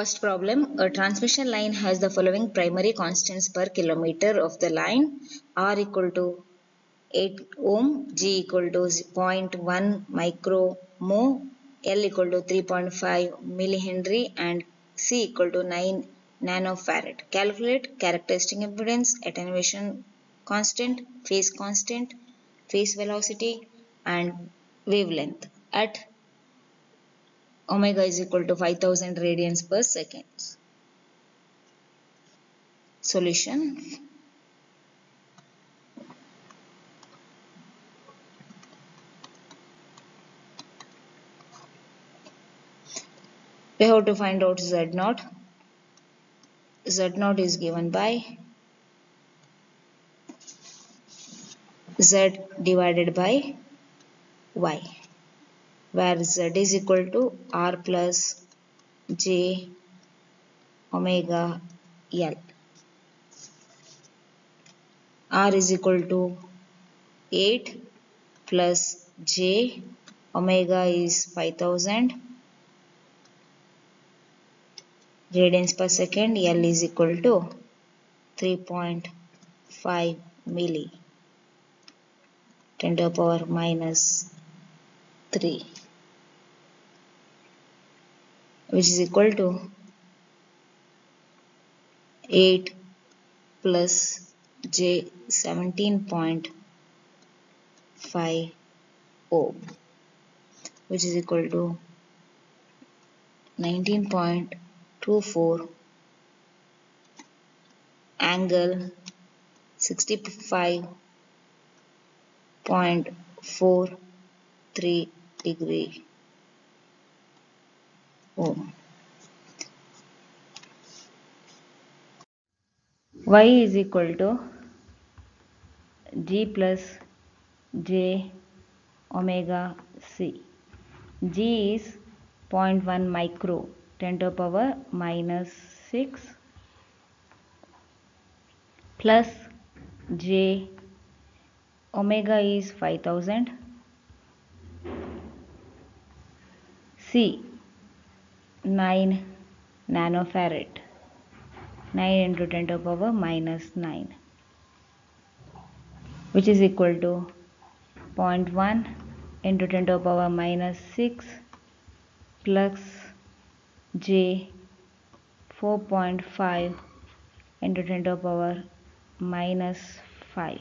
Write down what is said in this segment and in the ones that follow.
First problem, a transmission line has the following primary constants per kilometer of the line. R equal to 8 ohm, G equal to 0.1 micromoh, L equal to 3.5 millihenry and C equal to 9 nanofarad. Calculate characteristic impedance, attenuation constant, phase constant, phase velocity and wavelength at omega is equal to 5000 radians per second. Solution. We have to find out Z0. Z0 is given by Z divided by Y, where Z is equal to R plus J omega L. R is equal to 8 plus J, omega is 5000 radians per second, L is equal to 3.5 milli 10 to the power minus 3, which is equal to 8 plus J 17.5 ohm, which is equal to 19.24 angle 65.43 degree ohm. Y is equal to G plus J omega C. G is 0.1 micro 10 to the power minus 6 plus J omega is 5000. C 9 nanofarad 9 into 10 to the power minus 9, which is equal to 0.1 into 10 to the power minus 6 plus J 4.5 into 10 to the power minus 5.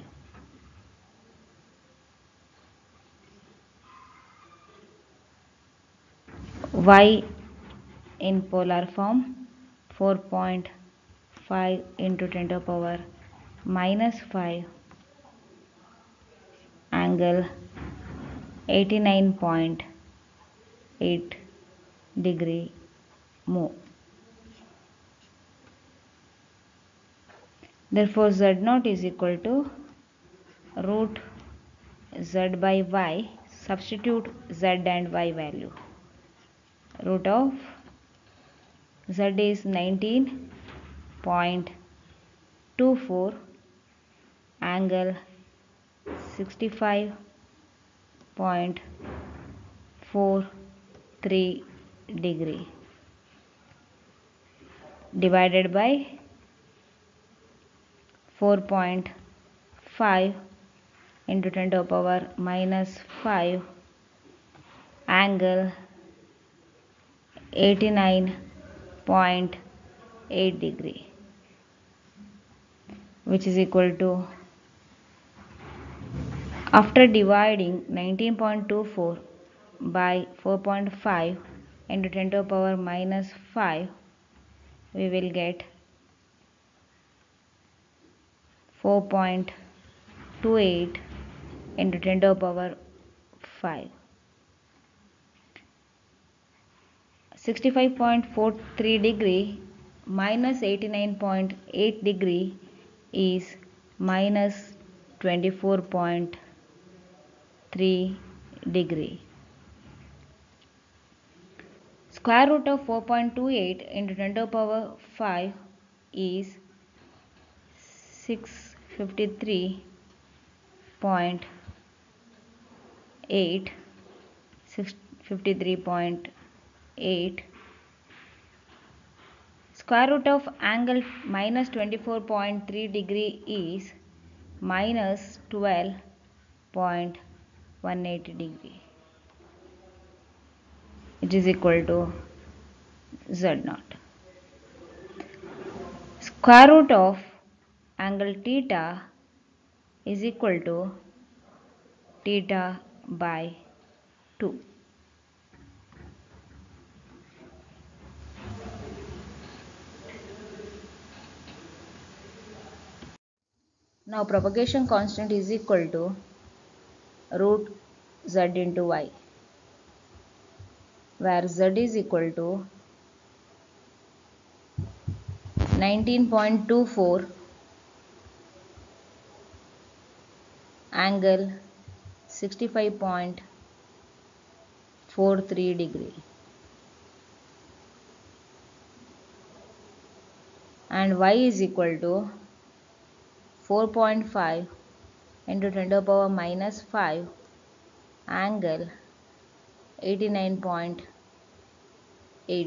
Y in polar form 4.5 into 10 to the power minus 5 angle 89.8 degree move. Therefore Z0 is equal to root Z by Y, substitute Z and Y value. Root of Z is 19.24 angle 65.43 degree divided by 4.5 into 10 to the power minus 5 angle 89.8 degree, which is equal to, after dividing 19.24 by 4.5 into 10 to the power minus 5, we will get 4.28 into 10 to the power 5. 65.43 degree minus 89.8 degree is minus 24.3 degree. Square root of 4.28 into 10 to the power 5 is 653.8 Square root of angle minus 24.3 degree is minus 12.18 degree. It is equal to Z0. Square root of angle theta is equal to theta by 2. Now propagation constant is equal to root z into y, where z is equal to 19.24 angle 65.43 degree, and y is equal to 4.5 into 10 to the power minus 5 angle 89.8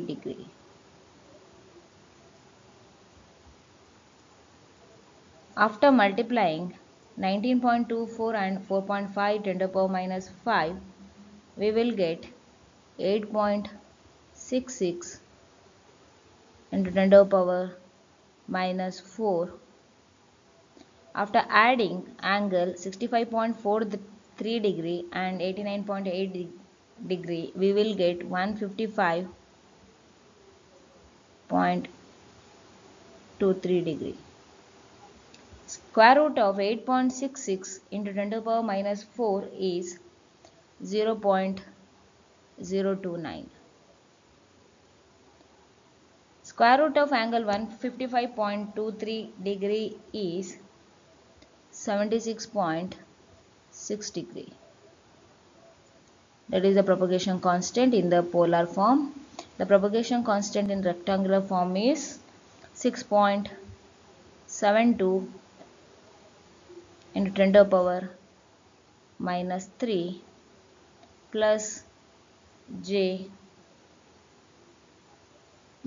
degree. After multiplying 19.24 and 4.5 10 to the power minus 5, we will get 8.66 into 10 to the power minus 4. After adding angle 65.43 degree and 89.8 degree, we will get 155.23 degree. Square root of 8.66 into 10 to the power minus 4 is 0.029. Square root of angle 155.23 degree is 76.6 degree. That is the propagation constant in the polar form. The propagation constant in rectangular form is 6.72 into 10 to the power minus 3 plus j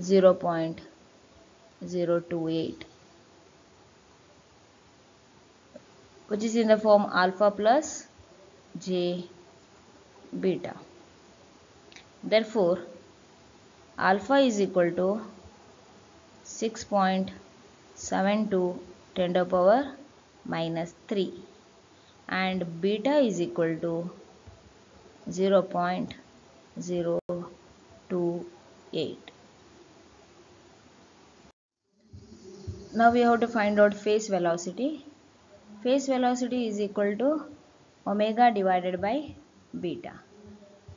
0.028, which is in the form alpha plus j beta. Therefore, alpha is equal to 6.72 10 to the power minus 3 and beta is equal to 0.028. Now we have to find out phase velocity. Phase velocity is equal to omega divided by beta.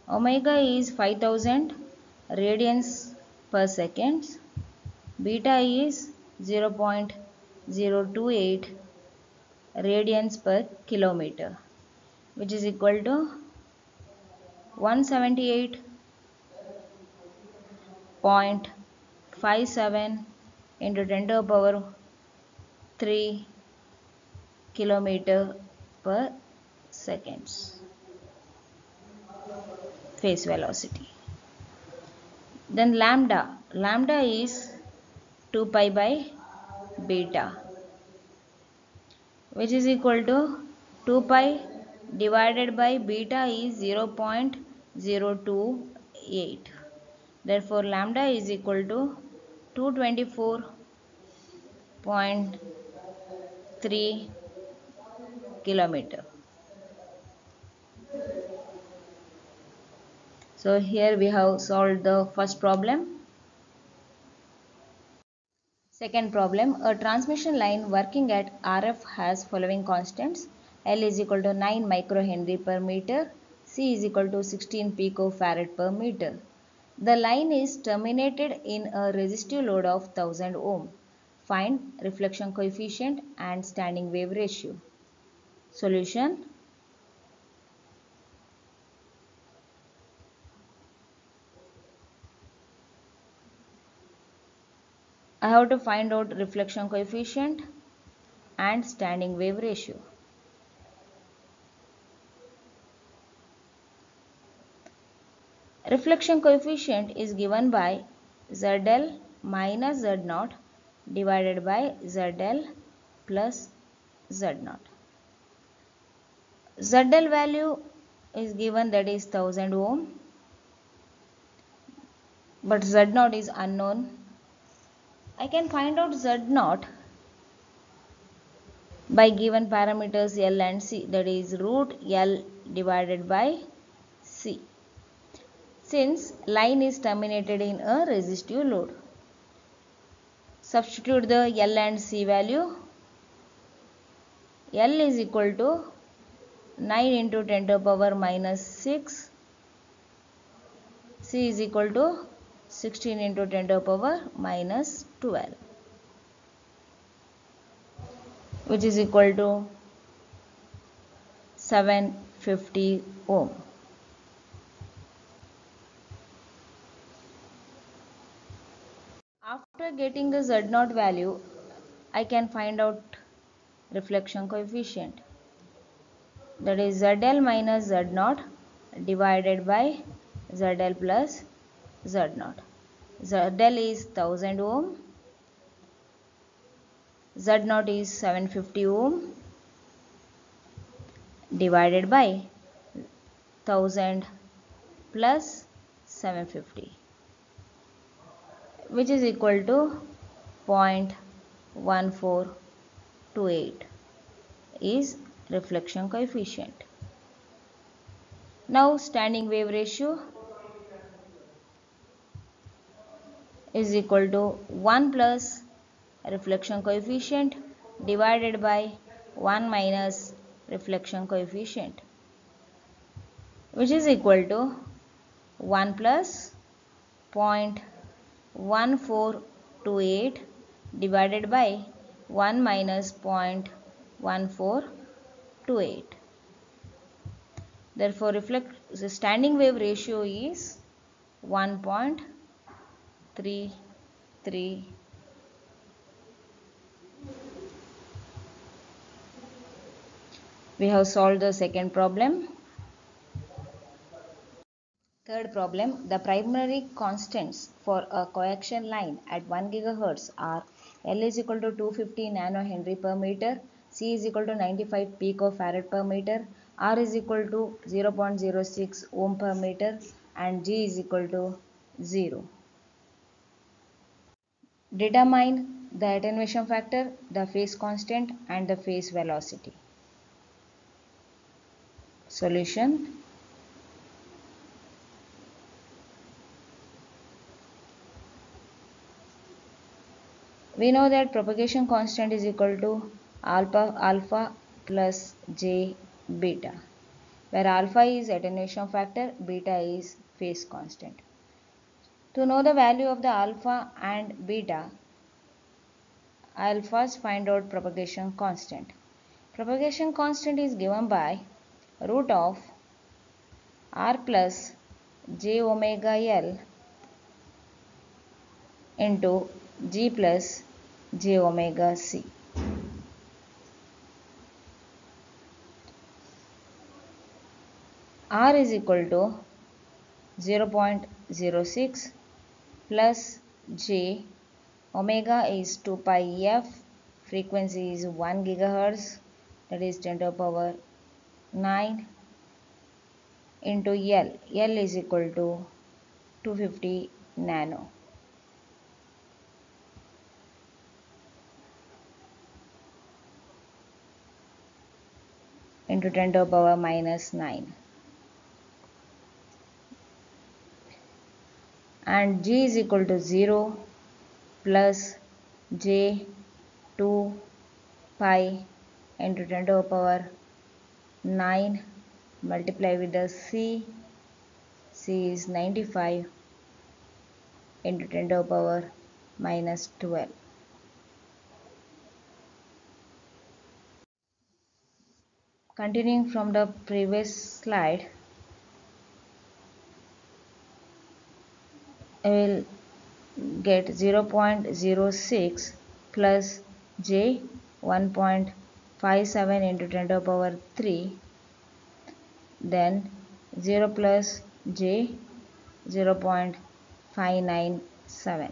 Omega is 5000 radians per second. Beta is 0.028 radians per kilometer, which is equal to 178.57 into 10 to the power 3 kilometer per seconds phase velocity. Then lambda is 2 pi by beta, which is equal to 2 pi divided by beta is 0.028. Therefore, lambda is equal to 224.3 kilometer. So here we have solved the first problem. Second problem, a transmission line working at RF has following constants. L is equal to 9 microhenry per meter. C is equal to 16 picofarad per meter. The line is terminated in a resistive load of 1000 ohm. Find reflection coefficient and standing wave ratio. Solution. I have to find out reflection coefficient and standing wave ratio. Reflection coefficient is given by ZL minus Z naught divided by Z L plus Z naught. Z L value is given, that is 1000 ohm, but Z0 is unknown. I can find out Z0 by given parameters L and C, that is root L divided by C, since line is terminated in a resistive load. Substitute the L and C value. L is equal to 9 into 10 to the power minus 6. C is equal to 16 into 10 to the power minus 12, which is equal to 750 ohm. After getting the Z0 value, I can find out reflection coefficient. That is ZL minus Z0 divided by ZL plus Z0. ZL is 1000 ohm. Z0 is 750 ohm divided by 1000 plus 750, which is equal to 0.1428 is reflection coefficient. Now standing wave ratio is equal to 1 plus reflection coefficient divided by 1 minus reflection coefficient, which is equal to 1 plus 0.1428 divided by 1 minus 0.1428. Therefore, the standing wave ratio is 1.33 . We have solved the second problem. Third problem: the primary constants for a coaxial line at 1 gigahertz are L is equal to 250 nanohenry per meter, C is equal to 95 picofarad per meter, R is equal to 0.06 ohm per meter, and G is equal to 0. Determine the attenuation factor, the phase constant, and the phase velocity. Solution. We know that propagation constant is equal to alpha plus j beta, where alpha is attenuation factor, beta is phase constant. To know the value of the alpha and beta, I'll first find out propagation constant. Propagation constant is given by root of r plus j omega l into g plus j omega c. R is equal to 0.06 plus j, omega is 2 pi f, frequency is 1 gigahertz, that is 10 to the power 9, into L. L is equal to 250 nano. Into 10 to the power minus 9. And G is equal to 0 plus j 2 pi into 10 to the power 9 multiply with the C. C is 95 into 10 to the power minus 12. Continuing from the previous slide, I will get 0.06 plus j 1.57 into 10 to the power 3, then 0 plus j 0.597.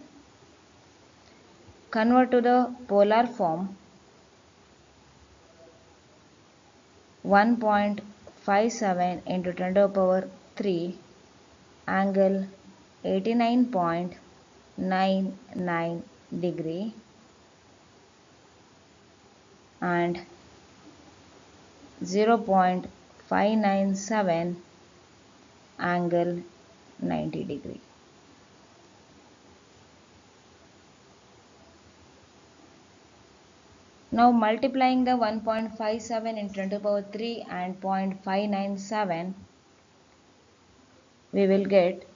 convert to the polar form 1.57 into 10 to the power 3 angle 89.99 degree and 0.597 angle 90 degree. Now multiplying the 1.57 into 10 to the power 3 and 0.597, we will get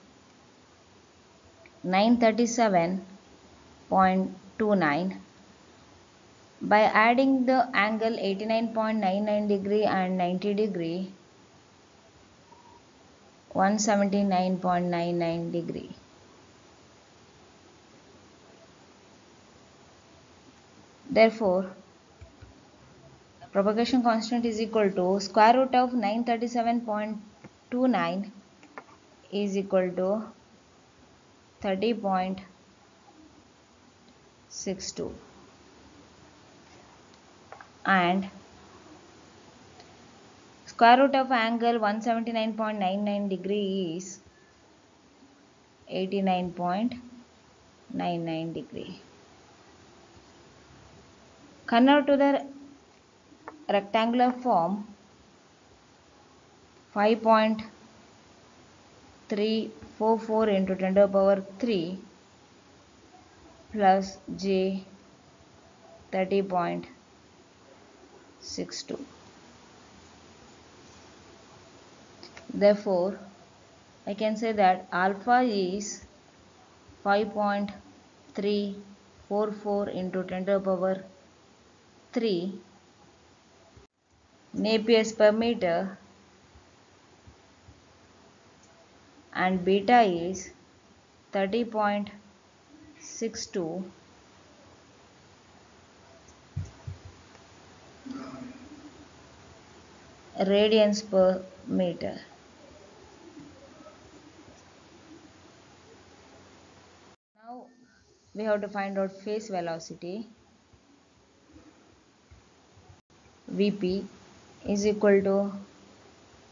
937.29. By adding the angle 89.99 degree and 90 degree, 179.99 degree. Therefore, propagation constant is equal to square root of 937.29 is equal to 30.62 and square root of angle 179.99 degree is 89.99 degree. Convert to the rectangular form 5.344 into 10 to the power 3 plus j 30.62. Therefore, I can say that alpha is 5.344 into 10 to the power 3 Napiers per meter and beta is 30.62 radians per meter. Now we have to find out phase velocity. Vp is equal to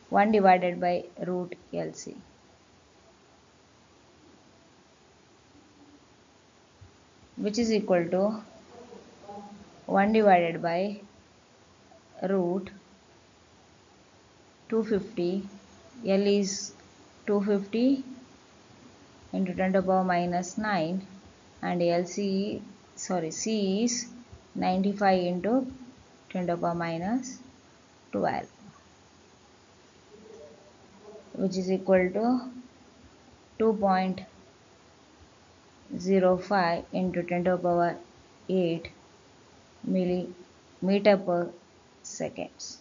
1 divided by root LC. Which is equal to 1 divided by root 250. L is 250 into 10 to the power minus 9 and C is 95 into 10 to the power minus 12, which is equal to 2.05 into 10 to the power 8 millimeter per seconds.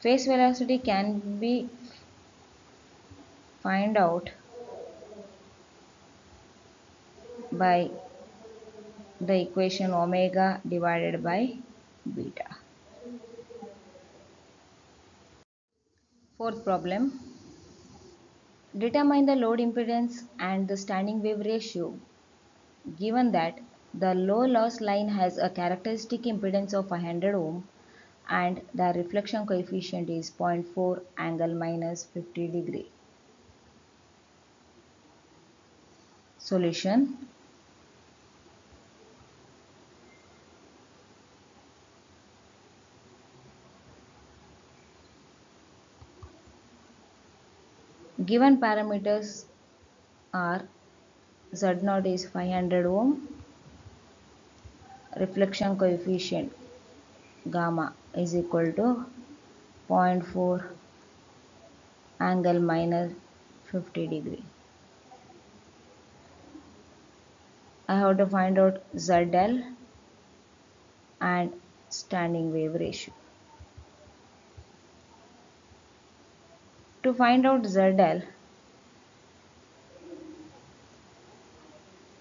Phase velocity can be find out by the equation omega divided by beta. Fourth problem. Determine the load impedance and the standing wave ratio given that the low loss line has a characteristic impedance of 100 ohm and the reflection coefficient is 0.4 angle minus 50 degree. Solution. Given parameters are Z0 is 500 ohm, reflection coefficient gamma is equal to 0.4 angle minus 50 degree. I have to find out ZL and standing wave ratio. To find out ZL,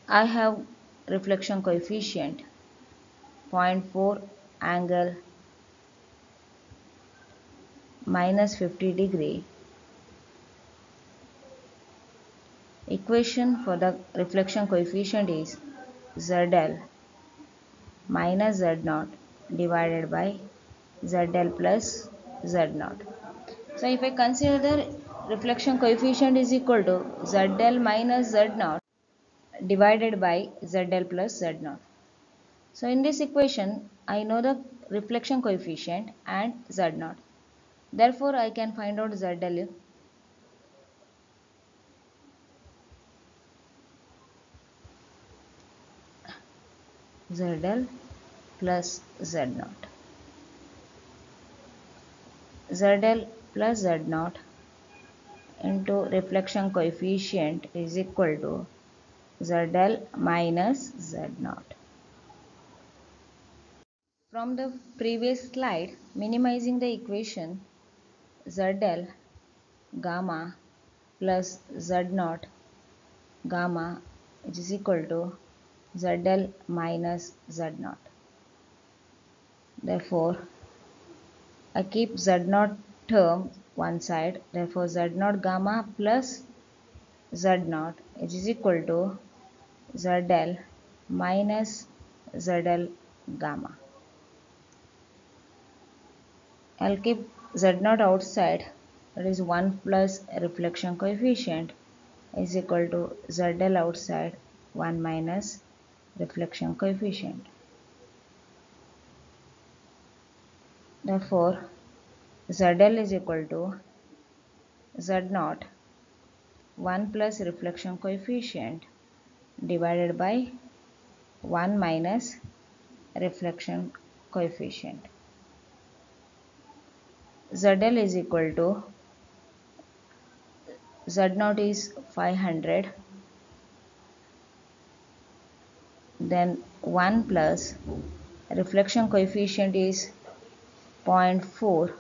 I have reflection coefficient 0.4 angle minus 50 degree Equation for the reflection coefficient is ZL minus Z0 divided by ZL plus Z0. So if I consider the reflection coefficient is equal to ZL minus Z0 divided by ZL plus Z0. So in this equation, I know the reflection coefficient and Z0. Therefore, I can find out ZL. ZL plus Z0. ZL plus Z0 into reflection coefficient is equal to ZL minus Z0. From the previous slide, minimizing the equation, ZL gamma plus Z0 gamma, which is equal to ZL minus Z0. Therefore, I keep Z0 term one side. Therefore, Z0 gamma plus Z0, which is equal to ZL minus ZL gamma. I'll keep Z0 outside. That is 1 plus reflection coefficient is equal to ZL outside 1 minus reflection coefficient. Therefore, ZL is equal to Z0 1 plus reflection coefficient divided by 1 minus reflection coefficient. ZL is equal to Z0 is 500, then 1 plus reflection coefficient is 0.4,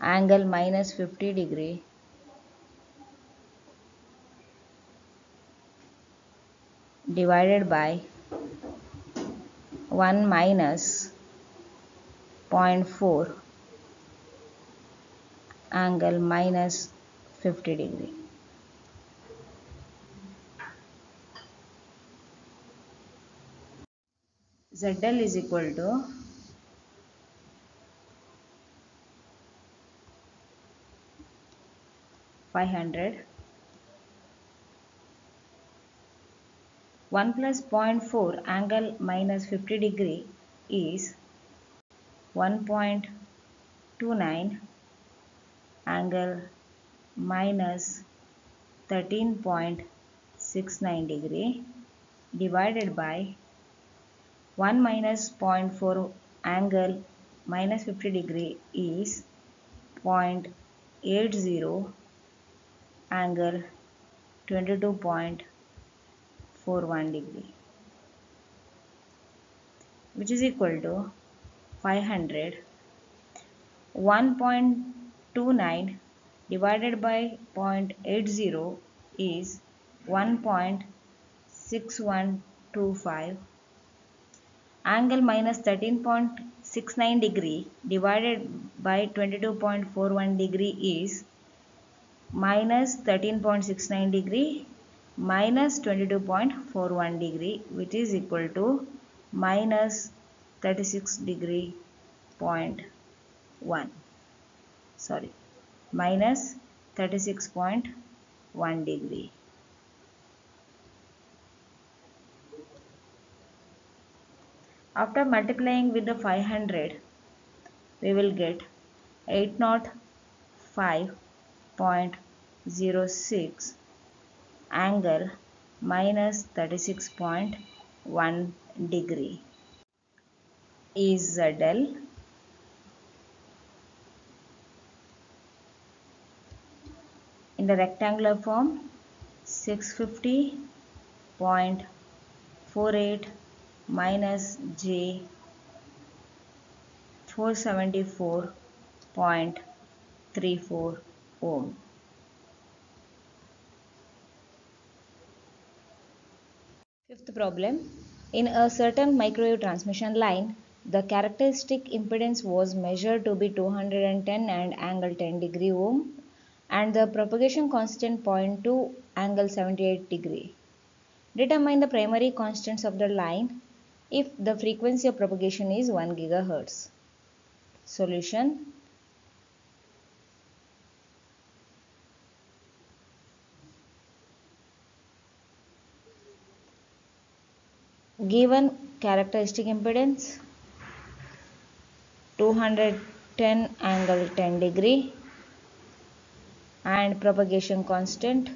angle minus 50 degree, divided by 1 minus 0.4 angle minus 50 degree. ZL is equal to (500) 1 plus 0.4 angle minus 50 degree is 1.29 angle minus 13.69 degree divided by 1 minus 0.4 angle minus 50 degree is 0.80 angle 22.41 degree, which is equal to 500 1.29 divided by 0.80 is 1.6125, angle minus 13.69 degree divided by 22.41 degree is minus 13.69 degree minus 22.41 degree, which is equal to minus 36.1 degree. After multiplying with the 500, we will get 805.06 angle minus 36.1 degree is ZL. In the rectangular form, 650.48 minus J 474.34 ohm. Fifth problem. In a certain microwave transmission line, the characteristic impedance was measured to be 210 and angle 10 degree ohm and the propagation constant 0.2 angle 78 degree. Determine the primary constants of the line if the frequency of propagation is 1 GHz. Solution. Given characteristic impedance 210 angle 10 degree and propagation constant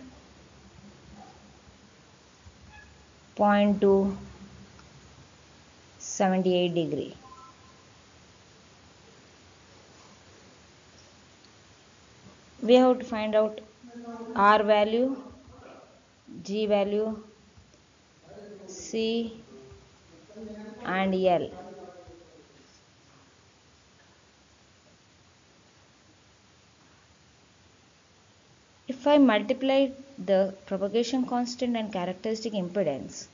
0.2 78 degree. We have to find out R value, G value, C and L. If I multiply the propagation constant and characteristic impedance,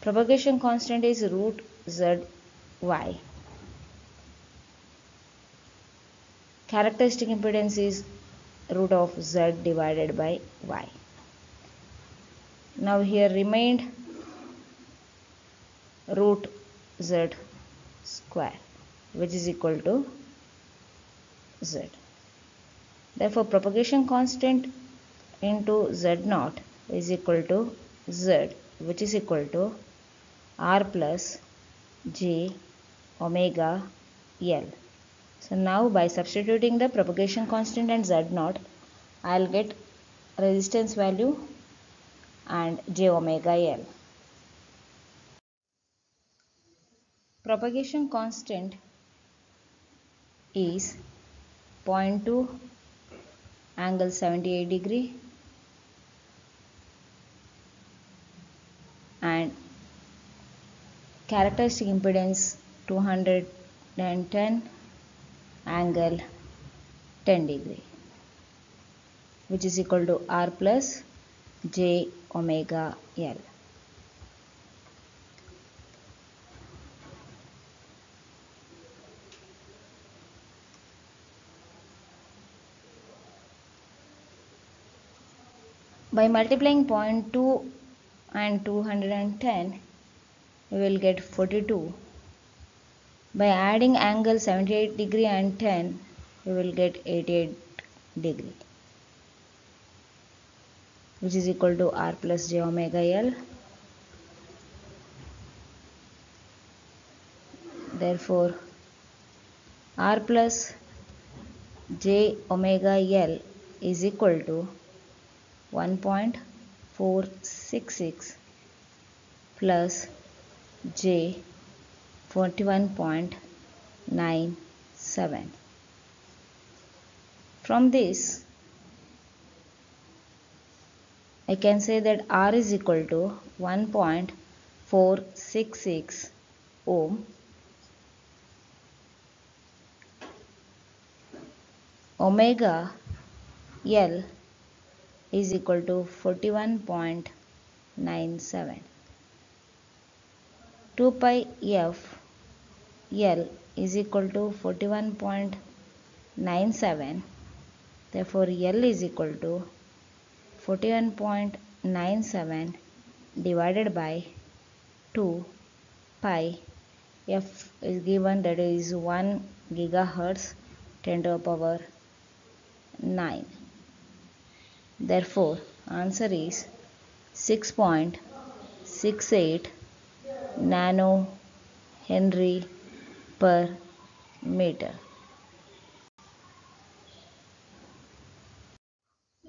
propagation constant is root ZY. Characteristic impedance is root of Z divided by Y. Now here remained root Z square, which is equal to Z. Therefore, propagation constant into Z naught is equal to Z, which is equal to R plus G omega L. So now by substituting the propagation constant and Z naught, I will get resistance value and J omega L. Propagation constant is 0.2 angle 78 degree and characteristic impedance 210 angle 10 degree, which is equal to R plus J omega L. By multiplying 0.2 and 210, we will get 42. By adding angle 78 degree and 10, we will get 88 degree, which is equal to R plus J omega L. Therefore, R plus J omega L is equal to 1.466 plus J 41.97. From this, I can say that R is equal to 1.466 ohm. Omega L is equal to 41.97. 2 pi F L is equal to 41.97. Therefore, L is equal to 41.97 divided by 2 pi F is given, that is 1 gigahertz 10 to the power 9. Therefore, answer is 6.68 nano Henry per meter.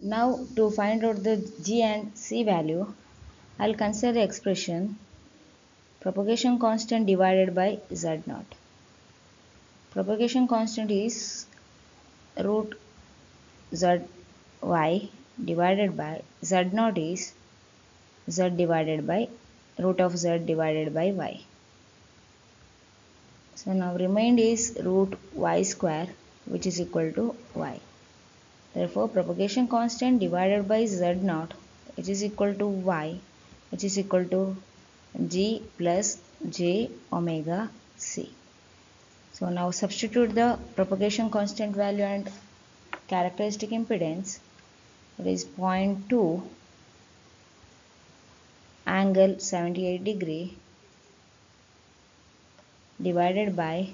Now, to find out the G and C value, I will consider the expression propagation constant divided by Z naught. Propagation constant is root ZY divided by Z naught is Z divided by root of Z divided by Y. So now remained is root Y square, which is equal to Y. Therefore, propagation constant divided by Z naught, which is equal to Y, which is equal to G plus J omega C. So now substitute the propagation constant value and characteristic impedance. It is 0.2 angle 78 degree divided by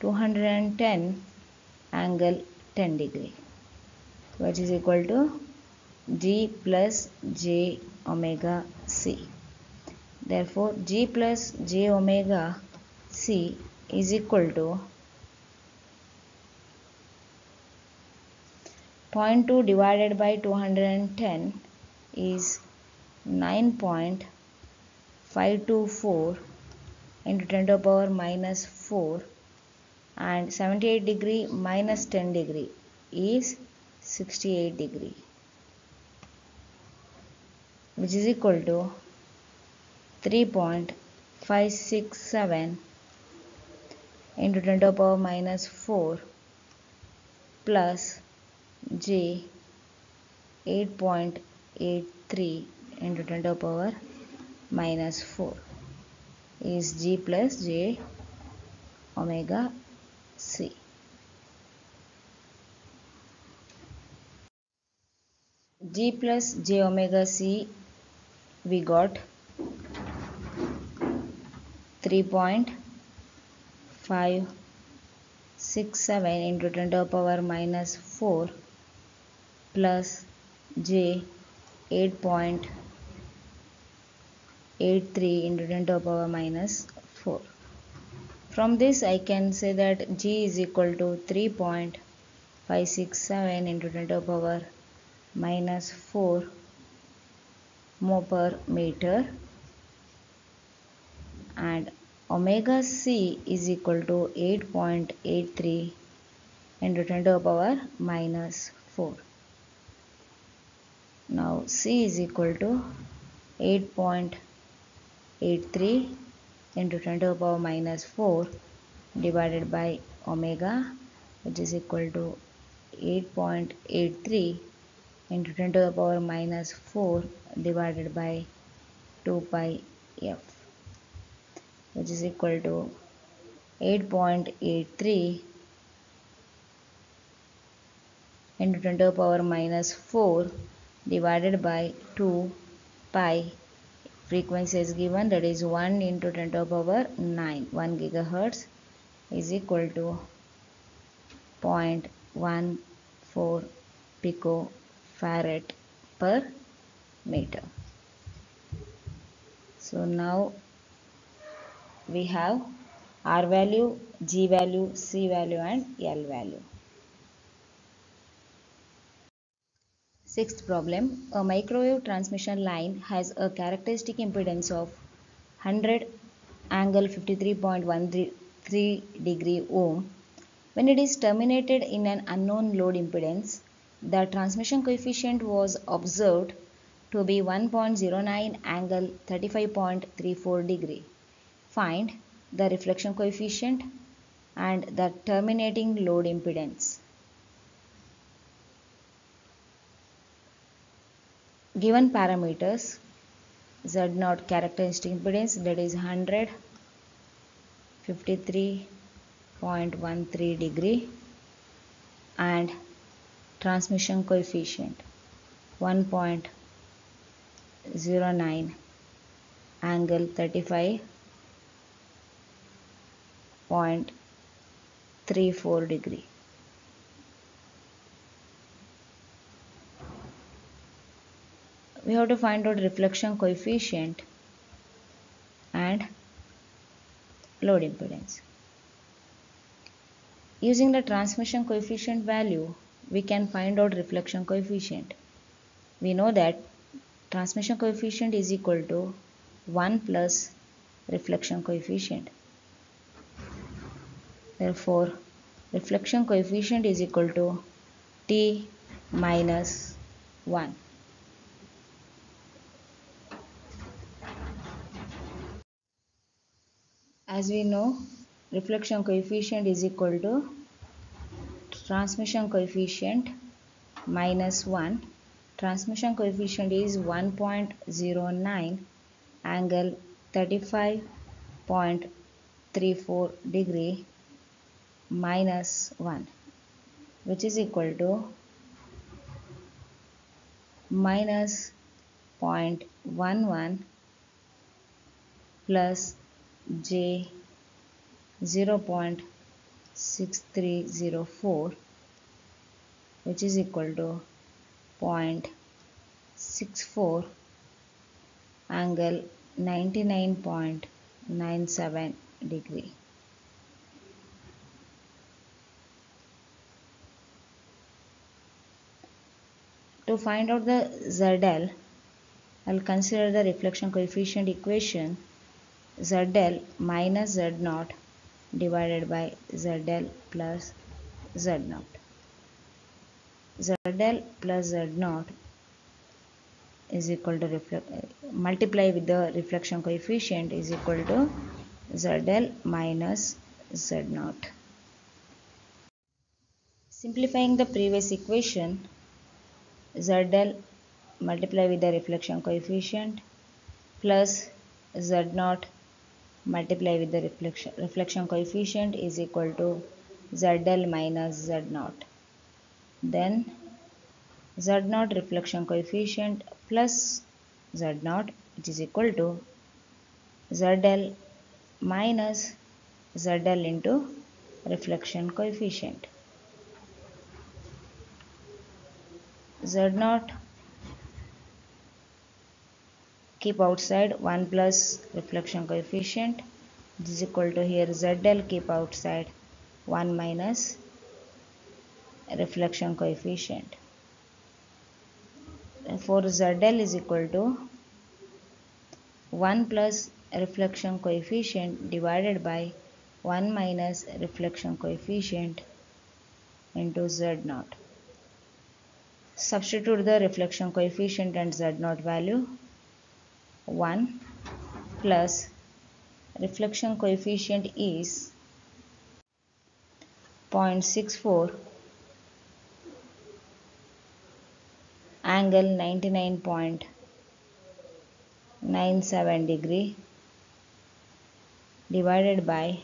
210 angle 10 degree, which is equal to G plus J omega C. Therefore, G plus J omega C is equal to 0.2 divided by 210 is 9.524 into 10 to the power minus 4, and 78 degree minus 10 degree is 68 degree, which is equal to 3.567 into 10 to the power minus 4 plus J 8.83 into 10 to the power minus 4 is G plus J omega C. G plus J omega C we got 3.567 into 10 to the power minus 4 plus J 8.83 into 10 to the power minus 4. From this I can say that G is equal to 3.567 into 10 to the power minus 4 mho per meter, and omega C is equal to 8.83 into 10 to the power minus 4. Now C is equal to 8.83 into 10 to the power minus 4 divided by omega, which is equal to 8.83 into 10 to the power minus 4 divided by 2 pi f, which is equal to 8.83 into 10 to the power minus 4 divided by 2 pi. Frequency is given, that is 1 into 10 to the power 9, 1 gigahertz is equal to 0.14 picofarad per meter. So now we have R value, G value, C value and L value. Sixth problem, a microwave transmission line has a characteristic impedance of 100 angle 53.13 degree ohm. When it is terminated in an unknown load impedance, the transmission coefficient was observed to be 1.09 angle 35.34 degree. Find the reflection coefficient and the terminating load impedance. Given parameters: Z0 characteristic impedance, that is 100, 53.13 degree, and transmission coefficient 1.09 angle 35.34 degree. We have to find out reflection coefficient and load impedance. Using the transmission coefficient value, we can find out reflection coefficient. We know that transmission coefficient is equal to 1 plus reflection coefficient. Therefore, reflection coefficient is equal to T minus 1. As we know, reflection coefficient is equal to transmission coefficient minus 1. Transmission coefficient is 1.09 angle 35.34 degree minus 1, which is equal to minus 0.11 plus j 0.6304, which is equal to 0.64 angle 99.97 degree. To find out the ZL, I'll consider the reflection coefficient equation ZL minus Z0 divided by ZL plus Z0. ZL plus Z0 is equal to multiply with the reflection coefficient is equal to ZL minus Z0. Simplifying the previous equation, ZL multiply with the reflection coefficient plus Z0 multiply with the reflection coefficient is equal to ZL minus Z0. Then Z0 reflection coefficient plus Z0, which is equal to ZL minus ZL into reflection coefficient. Z0 keep outside, 1 plus reflection coefficient, this is equal to here ZL keep outside, 1 minus reflection coefficient. Therefore ZL is equal to 1 plus reflection coefficient divided by 1 minus reflection coefficient into Z0. Substitute the reflection coefficient and Z0 value. 1 plus reflection coefficient is 0.64 angle 99.97 degree divided by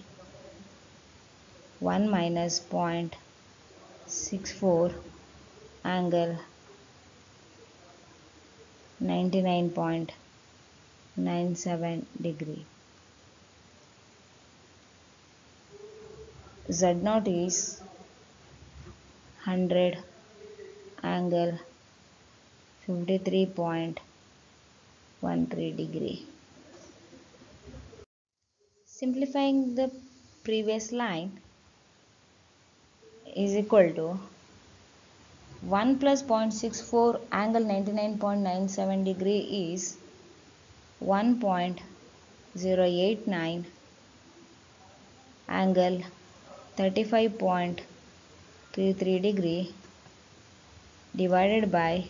1 minus 0.64 angle 99.97 degree. Z0 is 100 angle 53.13 degree. Simplifying the previous line is equal to 1 plus 0.64 angle 99.97 degree is 1.089 angle 35.33 degree divided by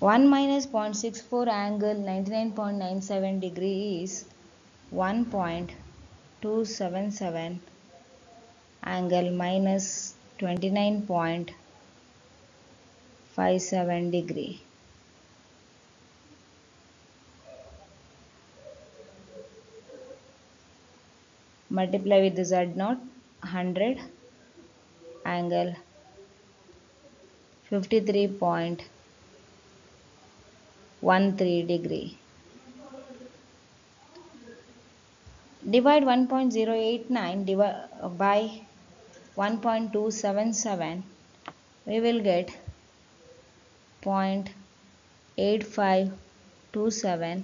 1 minus 0.64 angle 99.97 degree is 1.277 angle minus 29.57 degree. Multiply with the Z0, 100 angle 53.13 degree. Divide 1.089 by 1.277, we will get 0.8527.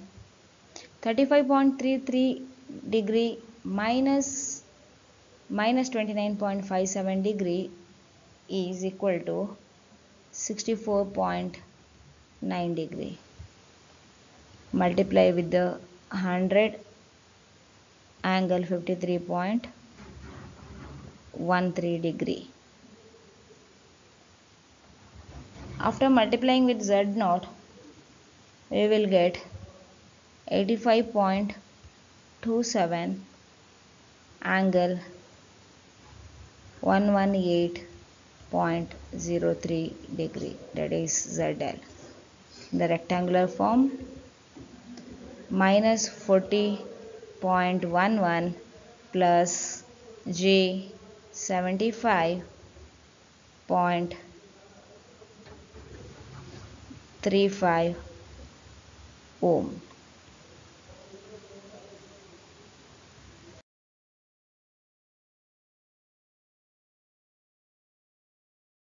35.33 degree minus 29.57 degree is equal to 64.9 degree. Multiply with the 100 angle 53.13 degree. After multiplying with Z0, we will get 85.27 angle 118.03 degree, that is ZL. In the rectangular form, minus 40 0.11 plus J 75.35 ohm.